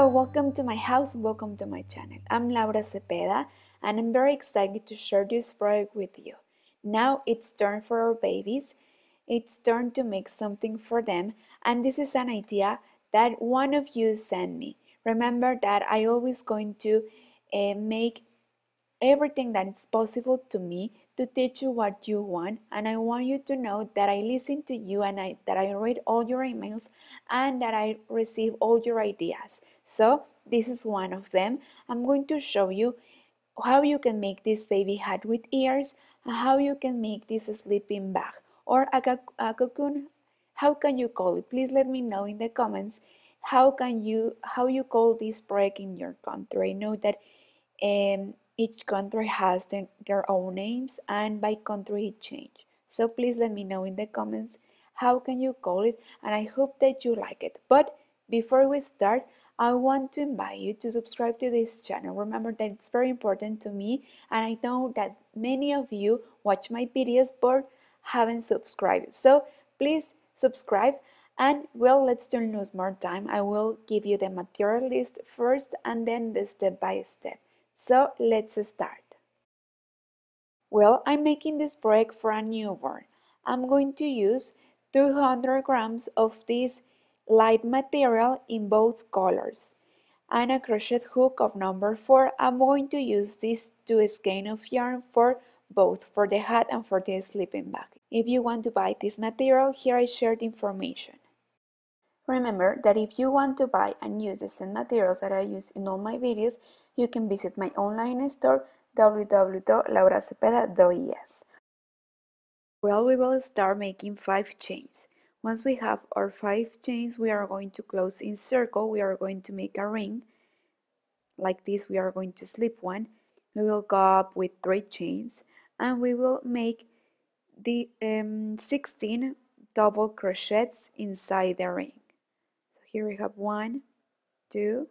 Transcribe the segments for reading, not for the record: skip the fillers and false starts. Hello, welcome to my house, welcome to my channel. I'm Laura Cepeda and I'm very excited to share this project with you. Now it's turn for our babies, it's turn to make something for them, and this is an idea that one of you sent me. Remember that I always going to make everything that is possible to me to teach you what you want, and I want you to know that I listen to you and that I read all your emails and that I receive all your ideas. So this is one of them. I'm going to show you how you can make this baby hat with ears, how you can make this sleeping bag or a cocoon. How can you call it? Please let me know in the comments how you call this project in your country. I know that each country has their own names, and by country it changes. So please let me know in the comments how can you call it, and I hope that you like it. But before we start, I want to invite you to subscribe to this channel. Remember that it's very important to me, and I know that many of you watch my videos but haven't subscribed. So please subscribe, and well, let's don't lose more time. I will give you the material list first and then the step by step. So let's start. Well, I'm making this project for a newborn. I'm going to use 200 grams of this light material in both colors and a crochet hook of number 4. I'm going to use these 2 skeins of yarn for both, for the hat and for the sleeping bag. If you want to buy this material, here I shared information. Remember that if you want to buy and use the same materials that I use in all my videos, you can visit my online store www.lauracepeda.es. Well, we will start making 5 chains. Once we have our 5 chains, we are going to close in circle. We are going to make a ring like this. We are going to slip one. We will go up with 3 chains, and we will make the 16 double crochets inside the ring. So here we have 1, 2.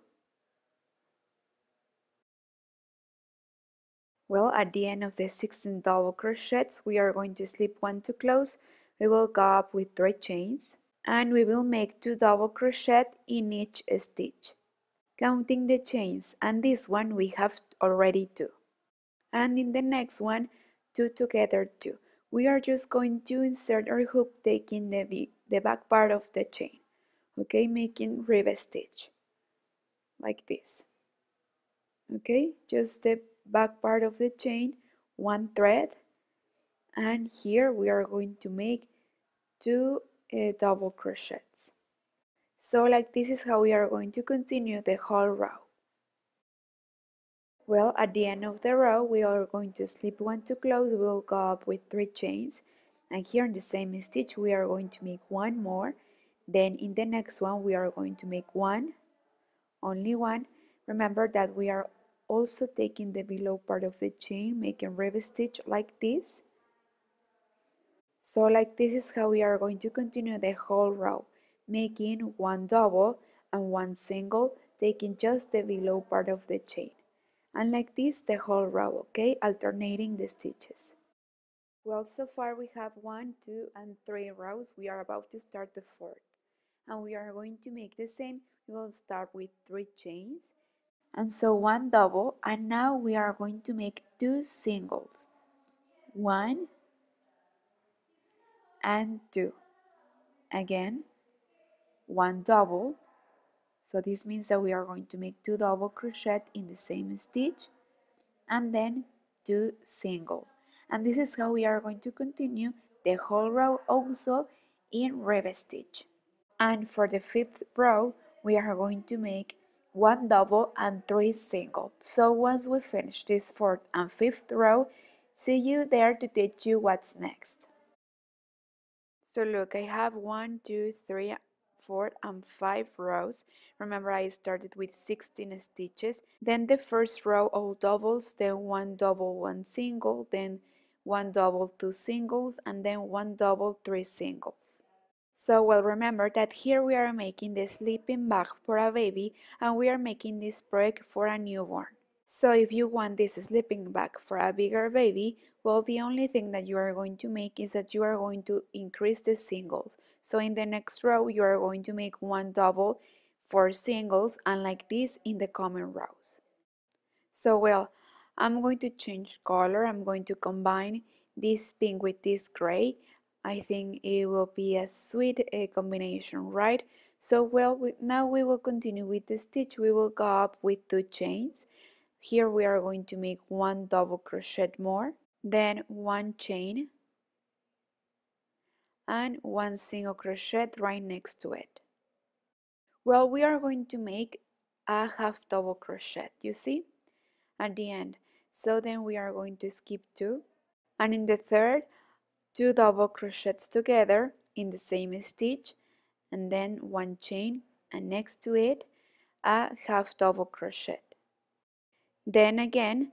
Well, at the end of the 16 double crochets, we are going to slip 1 to close. We will go up with 3 chains, and we will make 2 double crochet in each stitch, counting the chains, and this one we have already 2, and in the next one 2 together 2. We are just going to insert our hook, taking the back part of the chain, okay, making rib stitch like this, okay, just the back part of the chain, 1 thread, and here we are going to make 2 double crochets. So like this is how we are going to continue the whole row. Well, at the end of the row, we are going to slip 1 to close. We'll go up with 3 chains, and here in the same stitch we are going to make 1 more. Then in the next one we are going to make 1, only 1. Remember that we are also taking the below part of the chain, making rib stitch like this. So like this is how we are going to continue the whole row, making 1 double and 1 single, taking just the below part of the chain, and like this the whole row, okay, alternating the stitches. Well, so far we have 1, 2, and 3 rows. We are about to start the 4th, and we are going to make the same. We will start with 3 chains, and so 1 double, and now we are going to make 2 singles, 1 and 2, again 1 double. So this means that we are going to make 2 double crochet in the same stitch, and then 2 single, and this is how we are going to continue the whole row, also in rib stitch. And for the 5th row we are going to make 1 double and 3 single. So once we finish this 4th and 5th row, see you there to teach you what's next. So look, I have 1, 2, 3, 4, and 5 rows. Remember, I started with 16 stitches. Then the first row all doubles, then 1 double 1 single, then 1 double 2 singles, and then 1 double 3 singles. So well, remember that here we are making the sleeping bag for a baby, and we are making this project for a newborn. So if you want this sleeping bag for a bigger baby, well, the only thing that you are going to make is that you are going to increase the singles. So in the next row you are going to make 1 double for singles and like this in the coming rows. So well, I'm going to change color. I'm going to combine this pink with this gray. I think it will be a sweet combination, right? So well, now we will continue with the stitch. We will go up with 2 chains. Here we are going to make 1 double crochet more, then 1 chain and 1 single crochet right next to it. Well, we are going to make a half double crochet, you see, at the end. So then we are going to skip 2, and in the third, 2 double crochets together in the same stitch, and then 1 chain, and next to it a half double crochet. Then again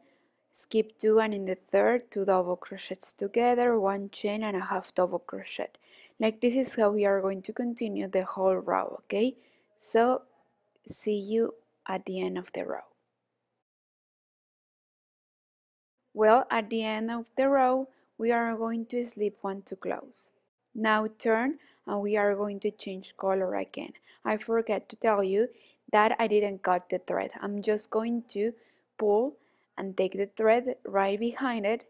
skip 2, and in the third 2 double crochets together, 1 chain and a half double crochet. Like this is how we are going to continue the whole row, okay? So see you at the end of the row. Well, at the end of the row we are going to slip 1 to close. Now turn, and we are going to change color again. I forgot to tell you that I didn't cut the thread. I'm just going to pull and take the thread right behind it.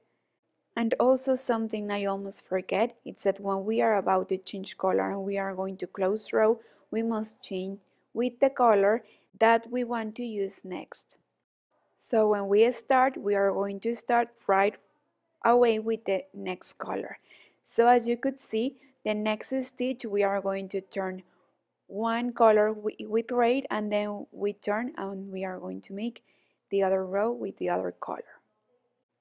And also something I almost forget, it's that when we are about to change color and we are going to close row, we must change with the color that we want to use next. So when we start, we are going to start right away with the next color. So as you could see, the next stitch we are going to turn 1 color with red, and then we turn and we are going to make the other row with the other color.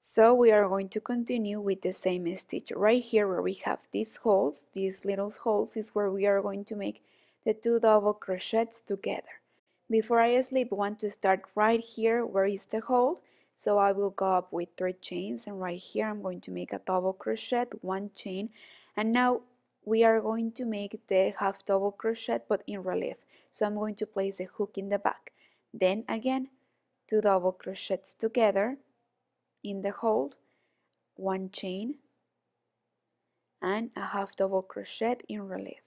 So we are going to continue with the same stitch. Right here where we have these holes, these little holes, is where we are going to make the 2 double crochets together. Before I slip, I want to start right here where is the hole, so I will go up with 3 chains, and right here I'm going to make a double crochet, 1 chain, and now we are going to make the half double crochet but in relief. So I'm going to place a hook in the back, then again 2 double crochets together in the hole, 1 chain and a half double crochet in relief,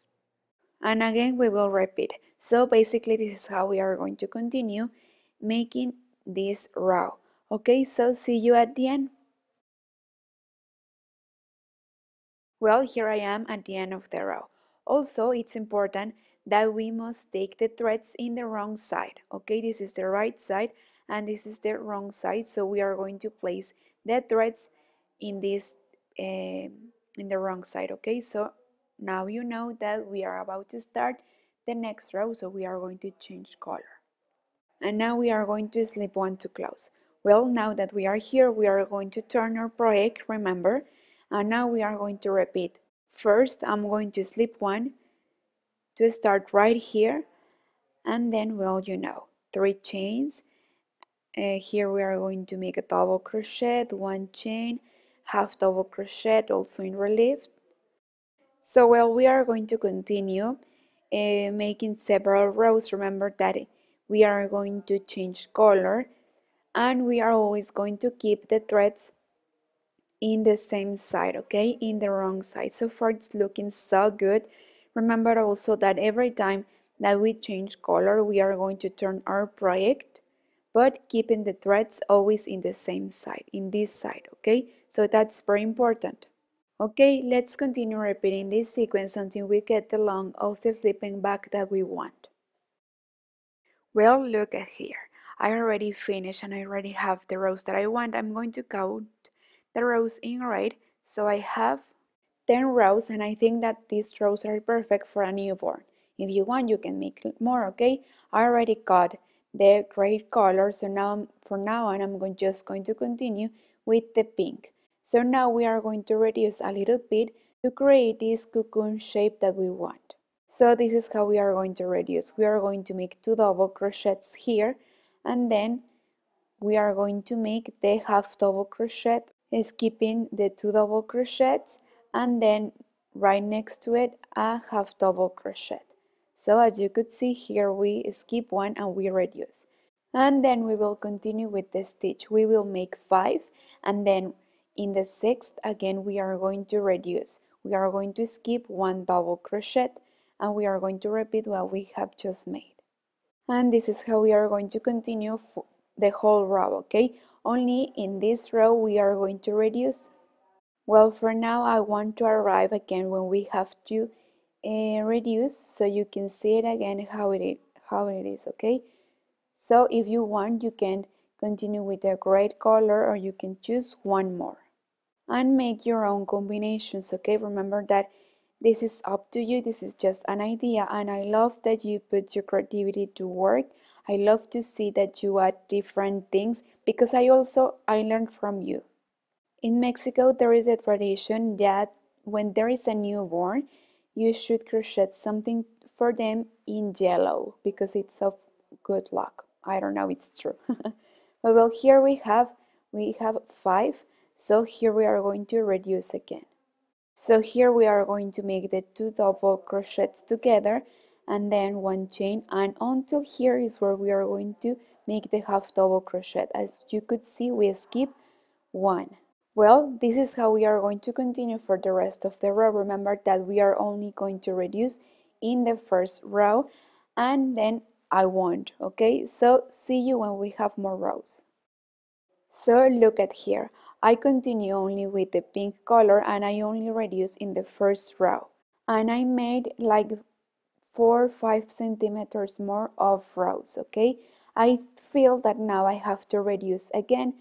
and again we will repeat. So basically this is how we are going to continue making this row. Okay, so see you at the end. Well, here I am at the end of the row. Also, it's important that we must take the threads in the wrong side. Okay, this is the right side and this is the wrong side, so we are going to place the threads in this in the wrong side. Okay, so now you know that we are about to start the next row, so we are going to change color, and now we are going to slip 1 to close. Well, now that we are here, we are going to turn our project, remember, and now we are going to repeat. First, I'm going to slip 1 to start right here, and then, well, you know, 3 chains. Here we are going to make a double crochet, 1 chain, half double crochet, also in relief. So, well, we are going to continue making several rows. Remember that we are going to change color, and we are always going to keep the threads in the same side, okay, in the wrong side. So far it's looking so good. Remember also that every time that we change color we are going to turn our project, but keeping the threads always in the same side, in this side, okay? So that's very important. Okay, let's continue repeating this sequence until we get the length of the slipping back that we want. Well, look at here, I already finished and I already have the rows that I want. I'm going to count the rows in red, so I have 10 rows, and I think that these rows are perfect for a newborn. If you want, you can make more, okay? I already got the gray color, so now from now on I'm just going to continue with the pink. So now we are going to reduce a little bit to create this cocoon shape that we want. So this is how we are going to reduce. We are going to make 2 double crochets here, and then we are going to make the half double crochet, skipping the 2 double crochets, and then right next to it a half double crochet. So as you could see here, we skip 1 and we reduce, and then we will continue with the stitch. We will make 5, and then in the 6th again we are going to reduce. We are going to skip 1 double crochet, and we are going to repeat what we have just made. and this is how we are going to continue the whole row, okay? Only in this row we are going to reduce. Well, for now I want to arrive again when we have to reduce, so you can see it again how it is, okay? So if you want, you can continue with a gray color, or you can choose one more and make your own combinations, okay? Remember that this is up to you, this is just an idea, and I love that you put your creativity to work. I love to see that you add different things, because I learned from you. In Mexico there is a tradition that when there is a newborn, you should crochet something for them in yellow, because it's of good luck. I don't know, it's true. Well, here we have 5, so here we are going to reduce again. So here we are going to make the 2 double crochets together and then 1 chain, and until here is where we are going to make the half double crochet. As you could see, we skip 1. Well, this is how we are going to continue for the rest of the row. Remember that we are only going to reduce in the first row, and then I won't, okay? So see you when we have more rows. So look at here, I continue only with the pink color and I only reduce in the first row, and I made like 4 or 5 centimeters more of rows, okay? I feel that now I have to reduce again,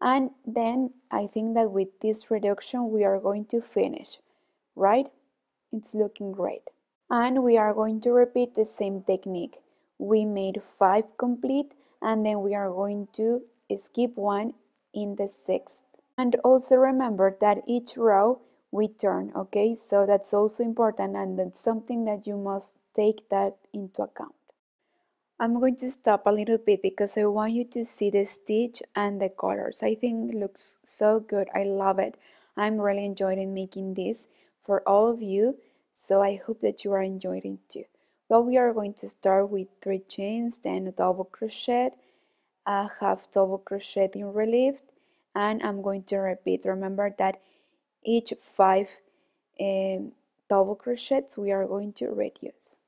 and then I think that with this reduction we are going to finish, right? It's looking great. And we are going to repeat the same technique. We made 5 complete, and then we are going to skip 1 in the 6th. And also remember that each row we turn, okay? So that's also important, and that's something that you must take that into account. I'm going to stop a little bit because I want you to see the stitch and the colors. I think it looks so good. I love it. I'm really enjoying making this for all of you, so I hope that you are enjoying it too. Well, we are going to start with 3 chains, then a double crochet, a half double crochet in relief, and I'm going to repeat. Remember that each 5 double crochets we are going to reduce.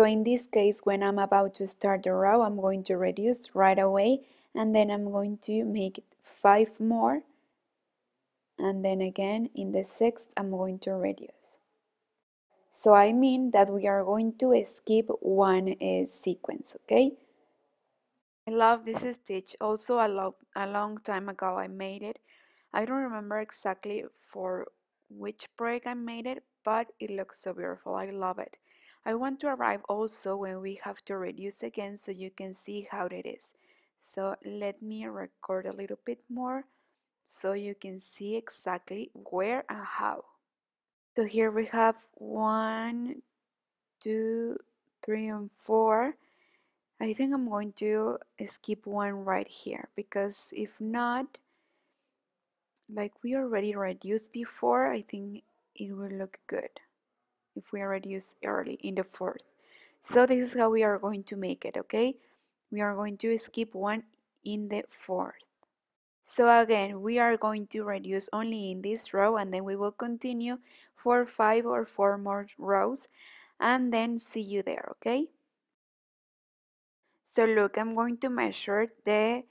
So in this case, when I'm about to start the row, I'm going to reduce right away, and then I'm going to make 5 more, and then again in the 6th I'm going to reduce. So I mean that we are going to skip 1 sequence, okay? I love this stitch. Also, a long time ago I made it. I don't remember exactly for which break I made it, but it looks so beautiful. I love it. I want to arrive also when we have to reduce again, so you can see how it is. So let me record a little bit more so you can see exactly where and how. So here we have 1, 2, 3 and 4. I think I'm going to skip 1 right here, because if not, like we already reduced before, I think it will look good if we reduce early in the 4th. So this is how we are going to make it, okay? We are going to skip 1 in the 4th. So again, we are going to reduce only in this row, and then we will continue for 5 or 4 more rows, and then see you there, okay? So look, I'm going to measure the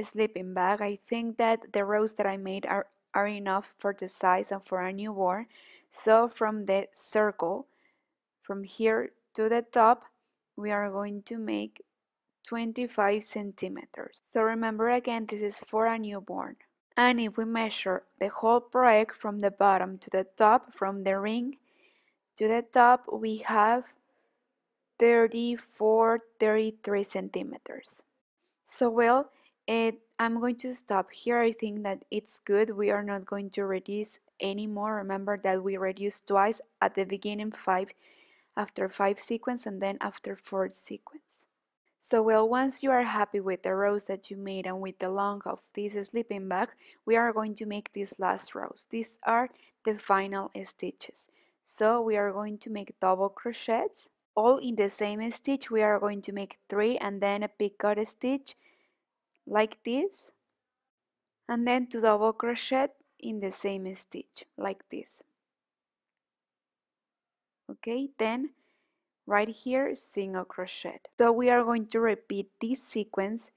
sleeping bag. I think that the rows that I made are enough for the size and for a newborn. So from the circle, from here to the top, we are going to make 25 centimeters. So remember again, this is for a newborn. And if we measure the whole project from the bottom to the top, from the ring to the top, we have 33 centimeters. So well, I'm going to stop here. I think that it's good. We are not going to reduce anymore. Remember that we reduced twice, at the beginning 5, after 5 sequence, and then after 4 sequence. So well, once you are happy with the rows that you made and with the length of this sleeping bag, we are going to make these last rows. These are the final stitches. So we are going to make double crochets, all in the same stitch. We are going to make 3 and then a picot stitch like this, and then 2 double crochet in the same stitch like this, okay? Then right here, single crochet. So we are going to repeat this sequence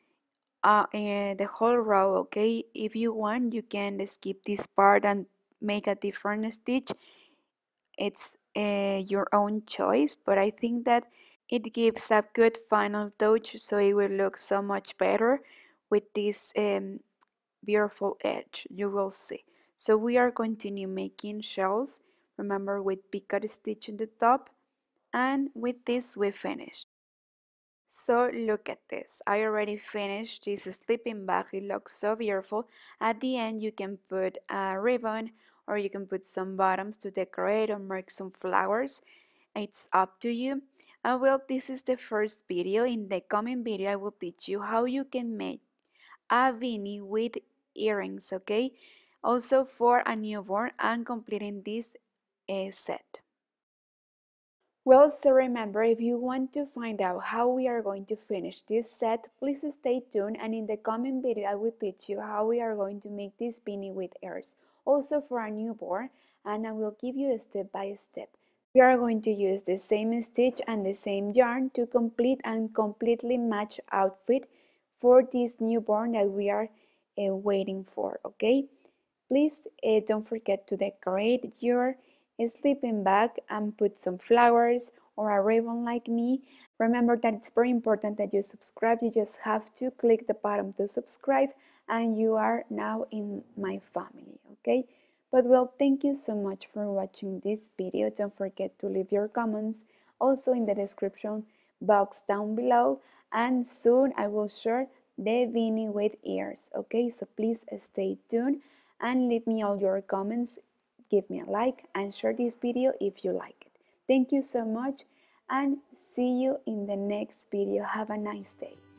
the whole row, okay? If you want, you can skip this part and make a different stitch. It's your own choice, but I think that it gives a good final touch, so it will look so much better with this beautiful edge, you will see. So we are continuing making shells, remember, with picot stitch in the top, and with this we finish. So look at this, I already finished this sleeping bag, it looks so beautiful. At the end you can put a ribbon, or you can put some bottoms to decorate or mark some flowers, it's up to you. And well, this is the first video. In the coming video I will teach you how you can make a beanie with earrings, okay? Also for a newborn and completing this set. Well, so remember, if you want to find out how we are going to finish this set, please stay tuned, and in the coming video I will teach you how we are going to make this beanie with ears, also for a newborn, and I will give you a step by step. We are going to use the same stitch and the same yarn to complete and completely match outfit for this newborn that we are waiting for, okay? Please don't forget to decorate your sleeping bag and put some flowers or a ribbon like me. Remember that it's very important that you subscribe. You just have to click the button to subscribe and you are now in my family, okay? But well, thank you so much for watching this video. Don't forget to leave your comments also in the description box down below, and soon I will share the beanie with ears, okay? So please stay tuned and leave me all your comments, give me a like and share this video if you like it. Thank you so much and see you in the next video. Have a nice day.